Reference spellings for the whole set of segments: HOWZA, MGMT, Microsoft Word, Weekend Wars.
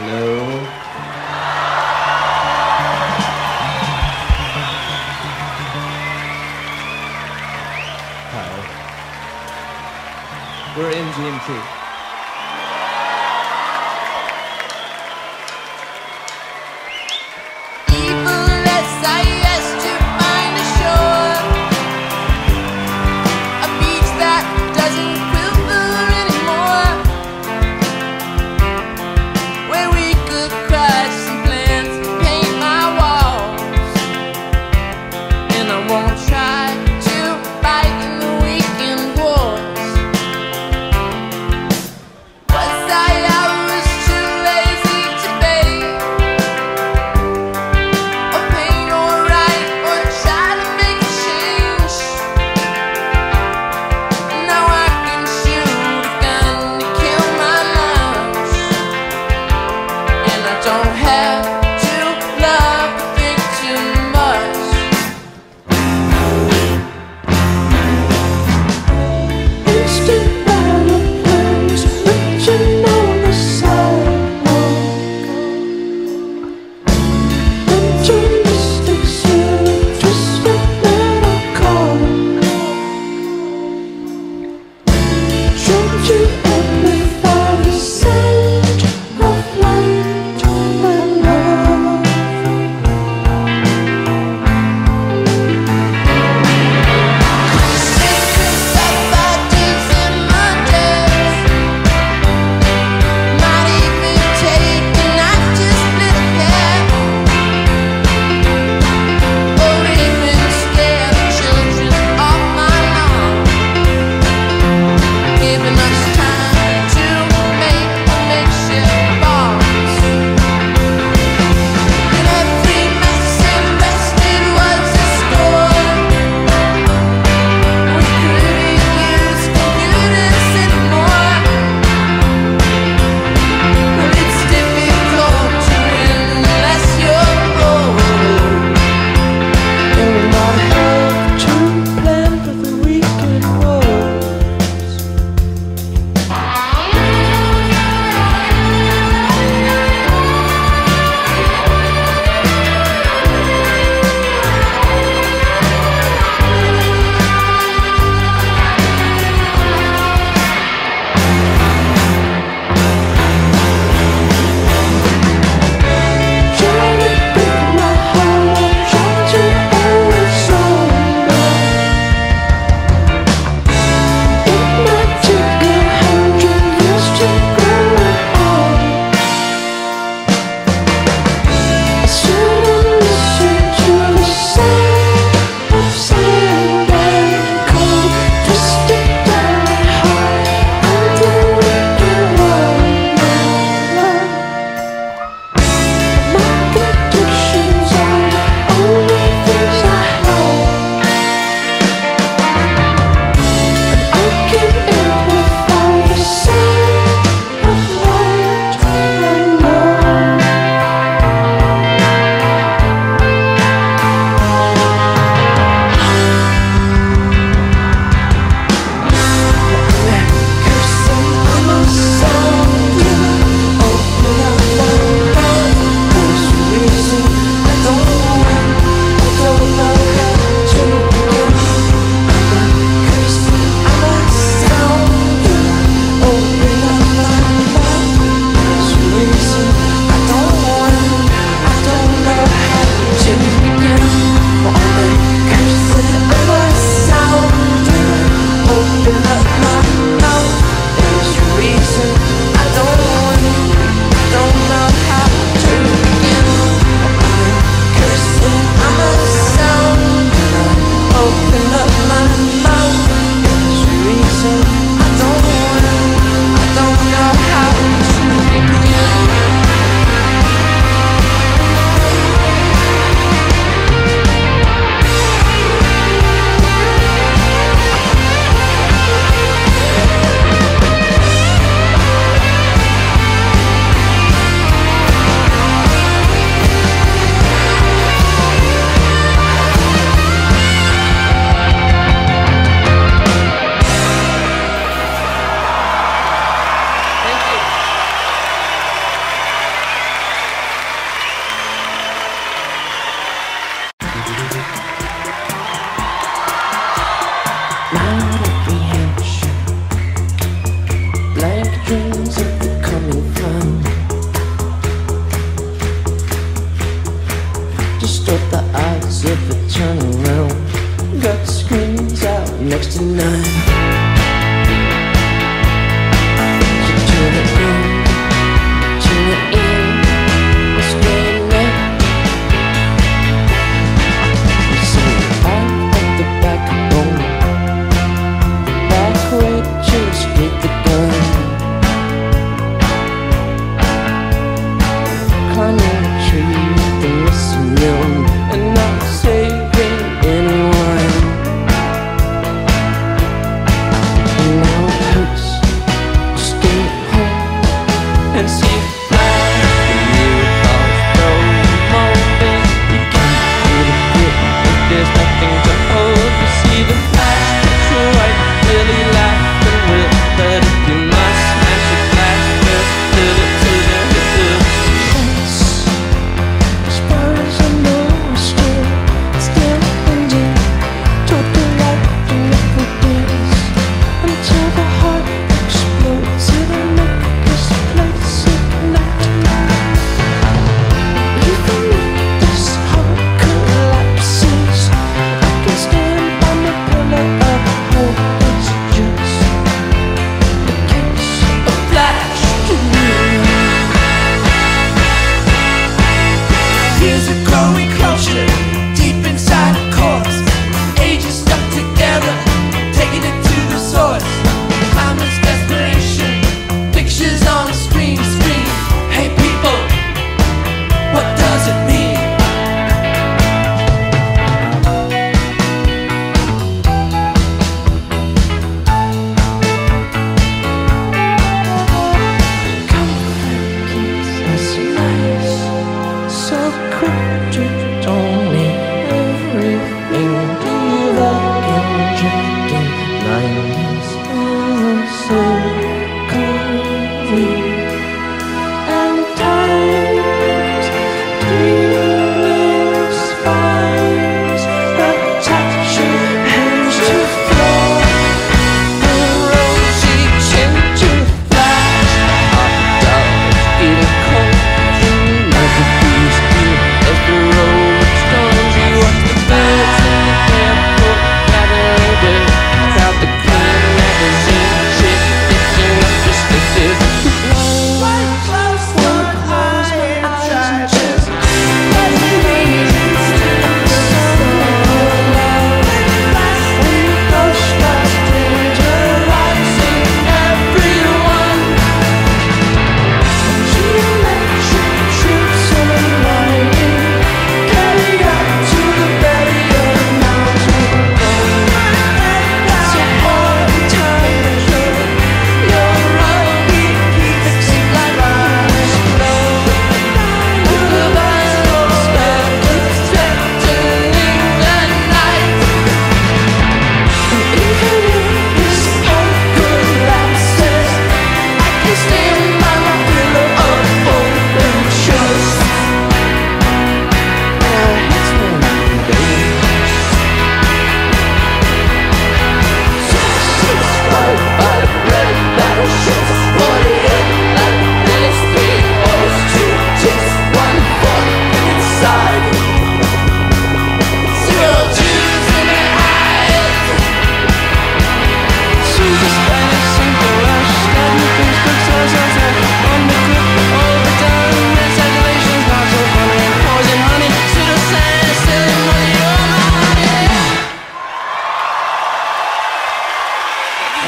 Hello? We're MGMT. People, let's say yes to find a shore, a beach that doesn't quiver anymore, where we could crush some plants and paint my walls. And I won't try to fight in the weekend war.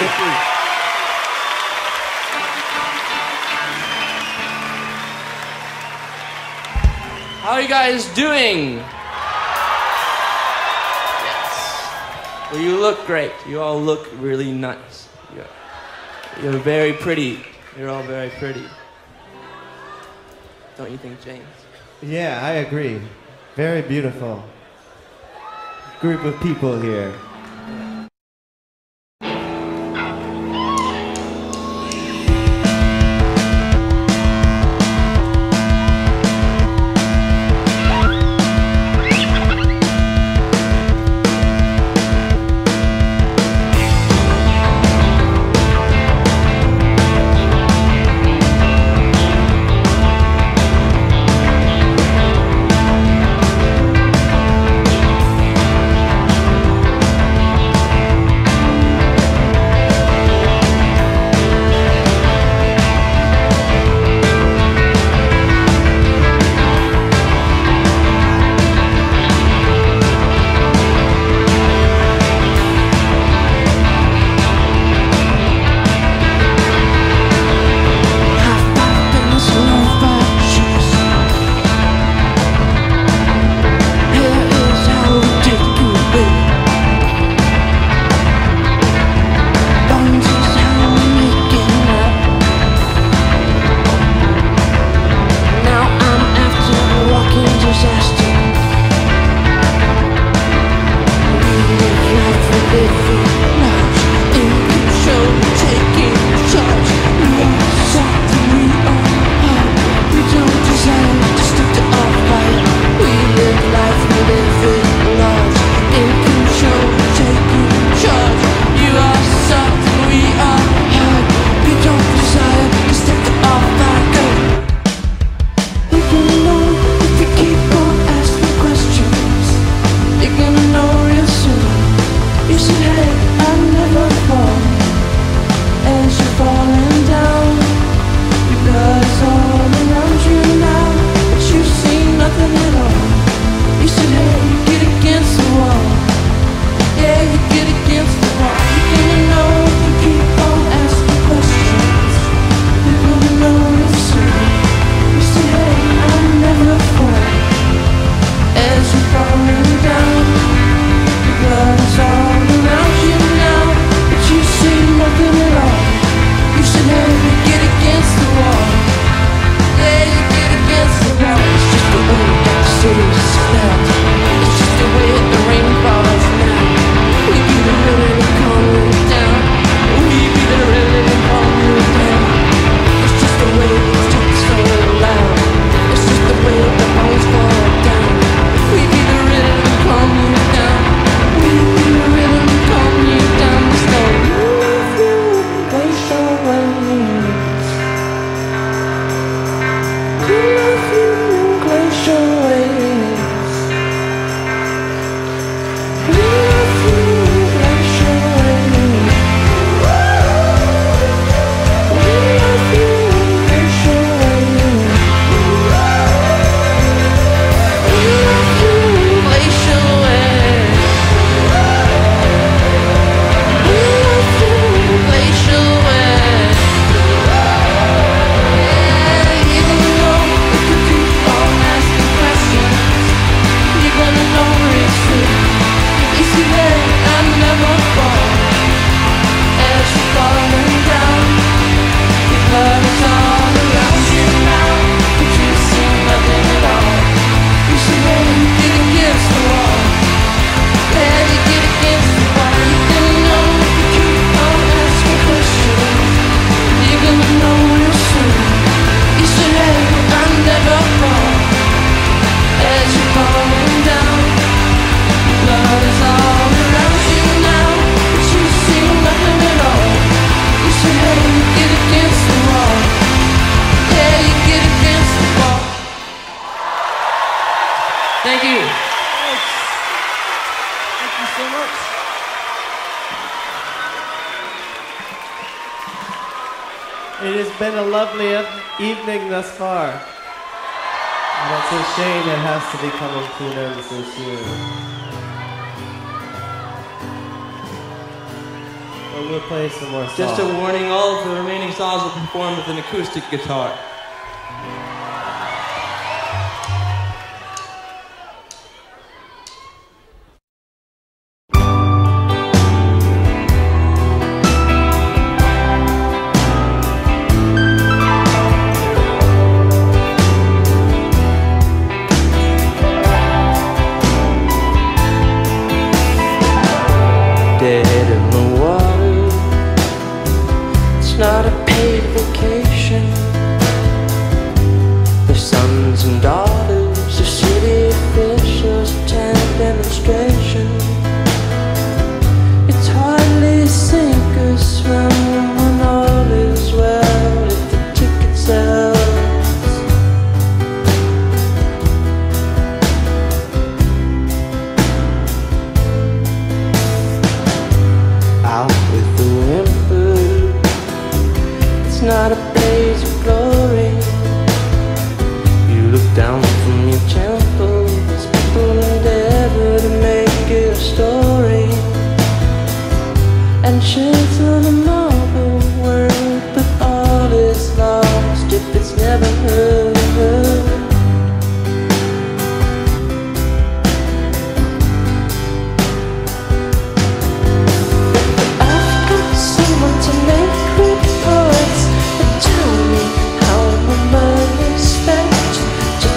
Thank you. How are you guys doing? Yes. Well, you look great. You all look really nice. You're very pretty. You're all very pretty. Don't you think, James? Yeah, I agree. Very beautiful group of people here. It has been a lovely evening thus far, and it's a shame it has to be coming to an end so soon. and we'll play some more songs. Just a warning, all of the remaining songs will perform with an acoustic guitar.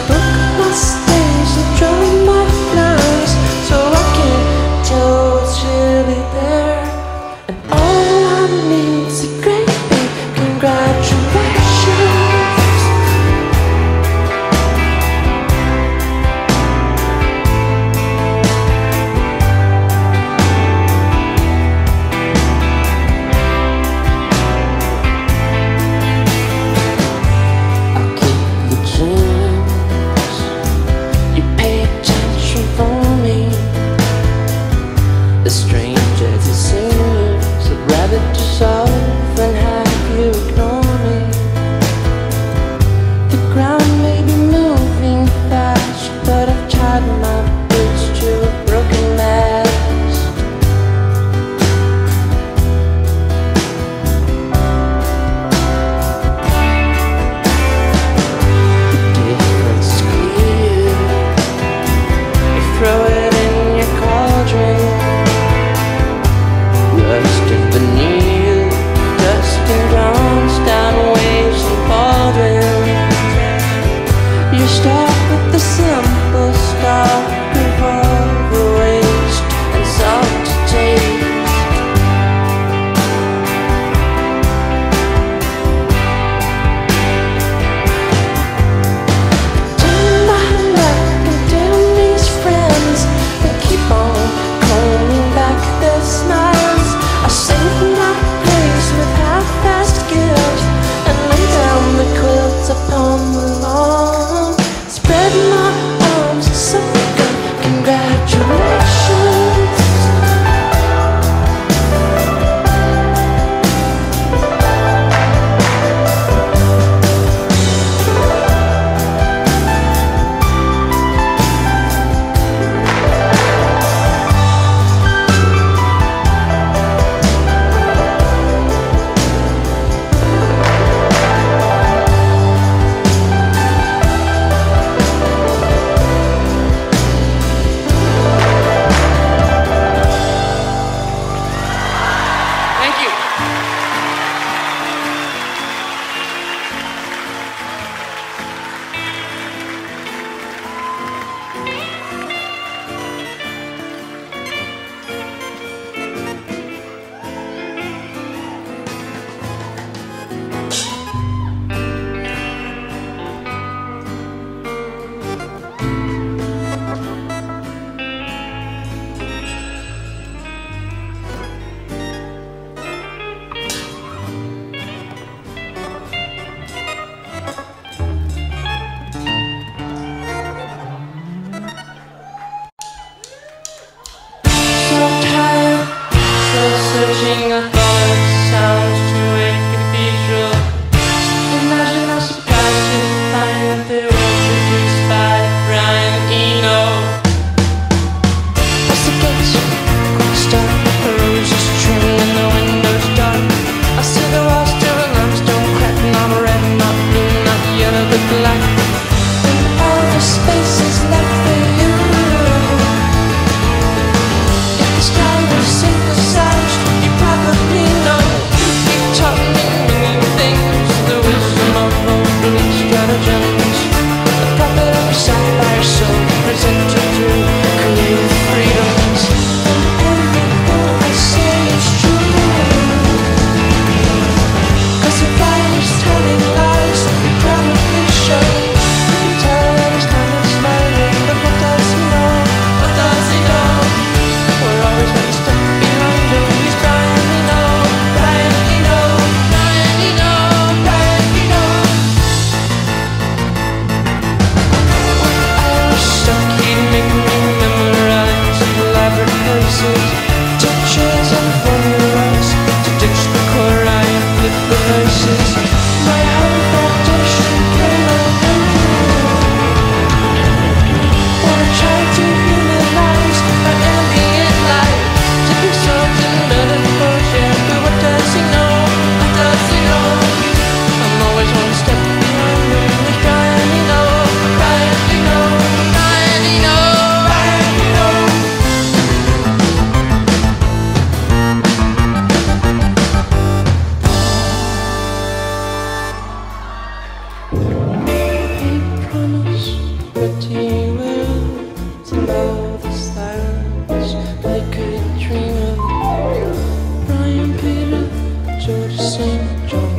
But your syndrome.